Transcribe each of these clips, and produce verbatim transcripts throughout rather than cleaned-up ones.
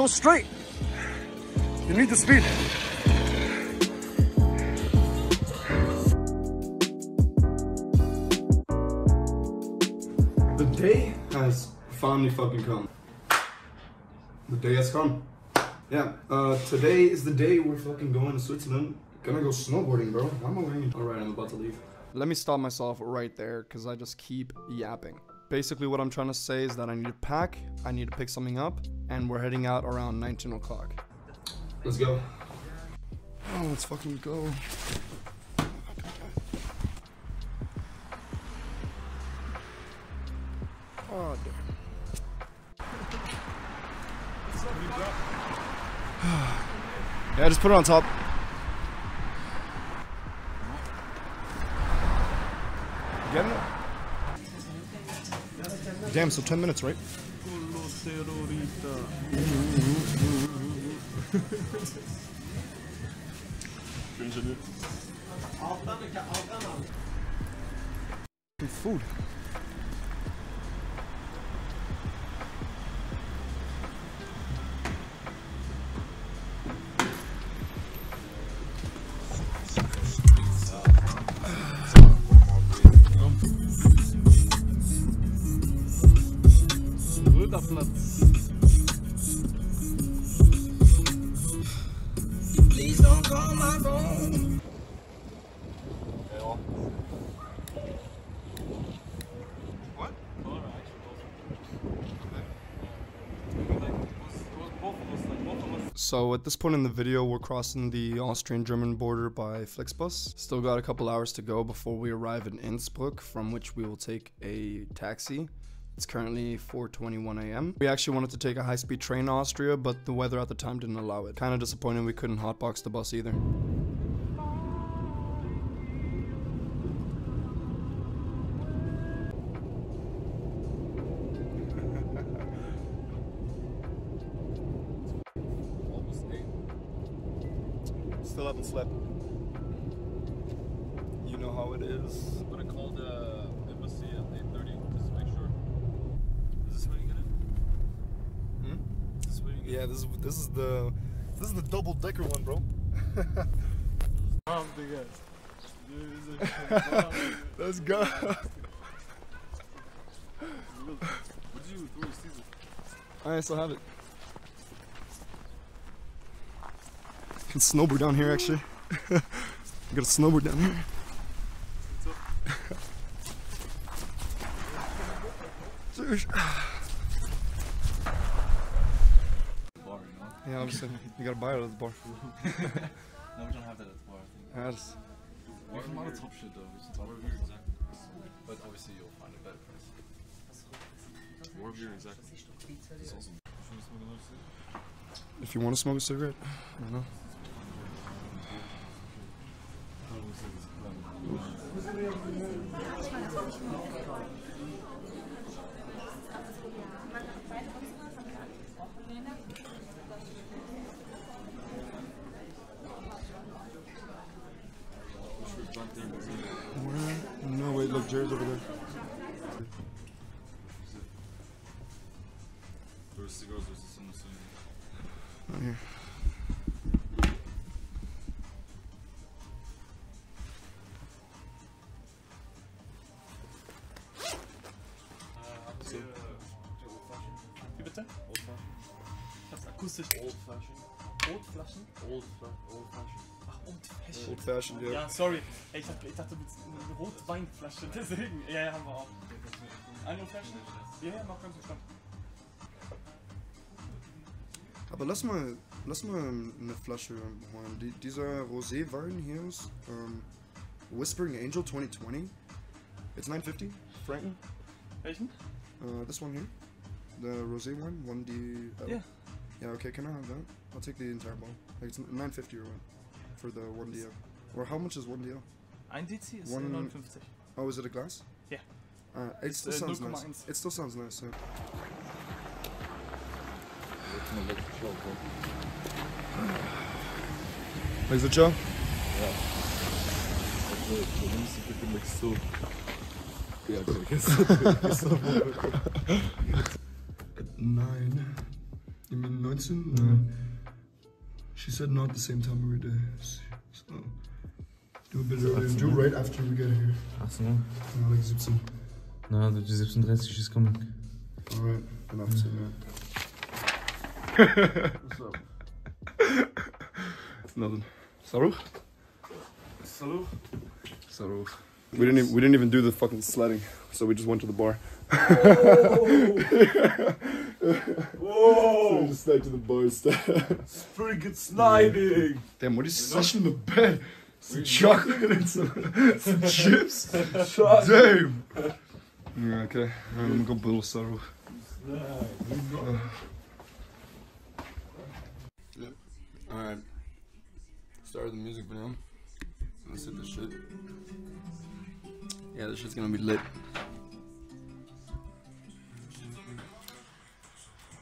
go straight. You need the speed. The day has finally fucking come. The day has come. Yeah, uh, today is the day we're fucking going to Switzerland. Gonna go snowboarding, bro. I'm away. Alright, I'm about to leave. Let me stop myself right there, because I just keep yapping. Basically what I'm trying to say is that I need to pack, I need to pick something up, and we're heading out around nineteen o'clock. Let's go. Oh, let's fucking go. Oh, damn. Yeah, just put it on top. Getting it? Damn, so ten minutes, right? Food. So at this point in the video, we're crossing the Austrian-German border by Flixbus. Still got a couple hours to go before we arrive in Innsbruck, from which we will take a taxi. It's currently four twenty-one a m We actually wanted to take a high-speed train to Austria, but the weather at the time didn't allow it. Kind of disappointing we couldn't hotbox the bus either. Still haven't slept. You know how it is. I'm gonna call the embassy at eight thirty just to make sure. Is this where you get it? Hmm? Is this where you get it? Yeah, this is this is the this is the double decker one, bro. Let's go. What did you do with Caesar? I still have it. I can snowboard down here actually. I gotta snowboard down here. Yeah, obviously. You gotta buy it at the bar. No, we don't have that at the bar, I think. Yeah, that's... We can buy the top shit though. We should talk about it. Exactly. But obviously you'll find a better price. War beer, exactly. It's awesome. If you want to smoke a cigarette, I know. Where? No, wait, look, Jared's over there. There's cigars, there's this on the side. Not here. Old fashioned. Old fashioned? Old fashioned. Old fashioned. Ach, old fashioned. Old fashioned, ja. Ja, sorry. Ey, ich, hab, ich dachte, mit Rotweinflasche, deswegen. Ja, ja, haben wir auch. Ein Old Fashioned? Ja, ja, mach ganz entspannt. Aber lass mal, lass mal eine Flasche holen. Die, dieser Rosé-Wein hier ist ähm, Whispering Angel twenty twenty. It's neun fünfzig Franken. Welchen? Uh, this one here. The Rosé one. One D. Uh, yeah. Yeah, okay, can I have that? I'll take the entire bottle. Like it's nine fifty or one for the one D L. Or how much is one D L? one D C is neun fünfzig. Oh, is it a glass? Yeah. Uh, it it's still uh, sounds nice. one. It still sounds nice, yeah. Makes it show? Yeah. So yeah, okay. Nine. You mean nine? nineteen. Mm. Uh, she said not the same time every day. So do a bit earlier. Do right after we get here. achtzehn Uhr? Ja, like siebzehn. Na, also die siebzehn Uhr dreißig ist coming. Alright, dann achtzehn Uhr. What's up? Nothing. Saruch? Saruch? Saruch. We didn't even, we didn't even do the fucking sledding, so we just went to the bar. Oh. Whoa! So we just stayed to the bar instead. It's freaking sliding! Yeah. Damn, what is such in the bed? Some chocolate and some, some chips? Damn! Yeah, okay, right, I'm gonna go build a saddle. Yep, alright. Started the music now. Let's hit this shit. Yeah, this shit's gonna be lit.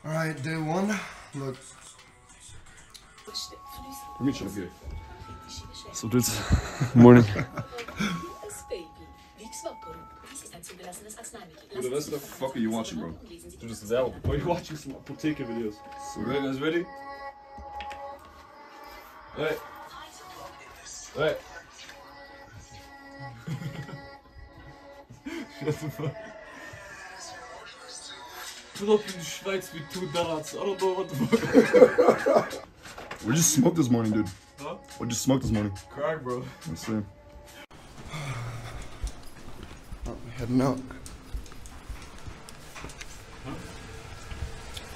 Alright, day one. Look. So dudes, morning. Dude, what the fuck are you watching, bro? Dude, this is out. Why are you watching some apotheke videos? So you guys ready? Alright. Alright. Shut the fuck. Drop in the Schweiz with two dollars. I don't know what the fuck. We just smoked this morning, dude. Huh? We just smoked this morning. Crack, bro. That's the same. Oh, we're heading out. Huh?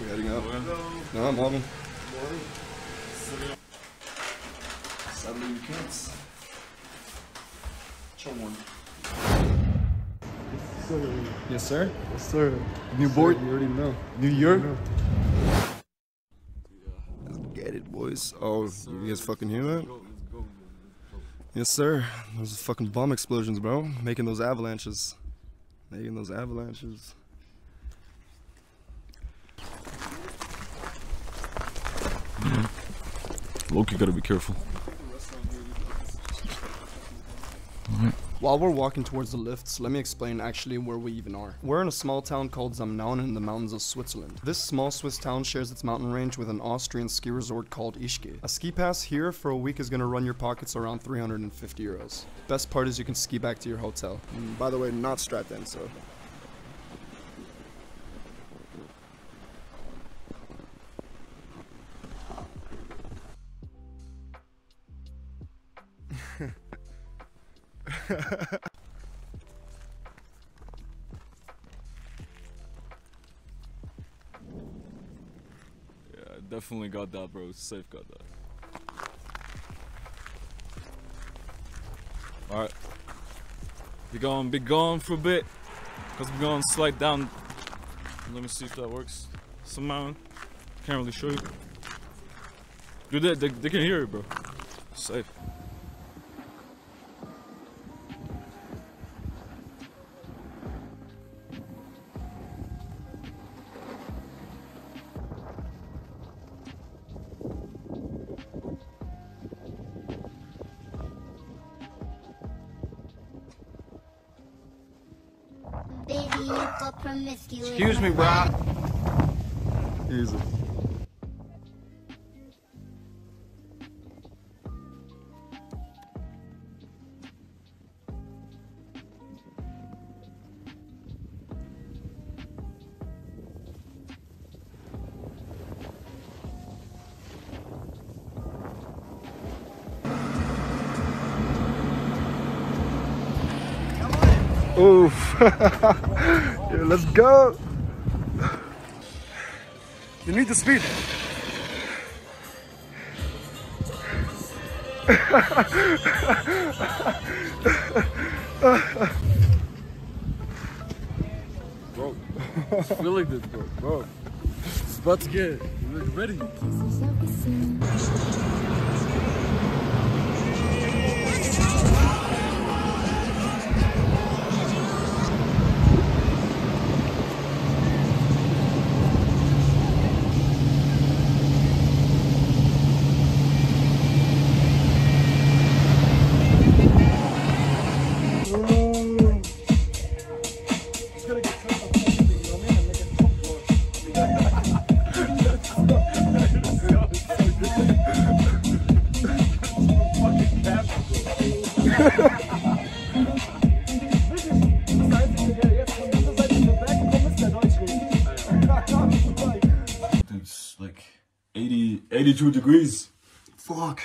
We're heading out. Hello. No, I'm hopping. Sadly, you can't. Show one. Yes, sir. Yes, sir. New board. You already know. New year. Let's get it, boys. Oh, you guys fucking hear that? Yes, sir. Those fucking bomb explosions, bro. Making those avalanches. Making those avalanches. Loki, gotta be careful. Alright. While we're walking towards the lifts, let me explain actually where we even are. We're in a small town called Samnaun in the mountains of Switzerland. This small Swiss town shares its mountain range with an Austrian ski resort called Ischgl. A ski pass here for a week is gonna run your pockets around three hundred fifty euros. Best part is you can ski back to your hotel. And by the way, not strapped in, so. Yeah, I definitely got that, bro. Safe got that. Alright. Be gone, be gone for a bit. Cause we're gonna slide down. Let me see if that works. Some mountain. Can't really show you. Dude, they, they, they can hear it, bro. Safe. Excuse me, bro. Easy. Oof. Yeah, let's go! You need the speed! Bro, it's feeling this, bro. Bro, it's about to get ready. I'm gonna It's like eighty, eighty-two degrees. Fuck.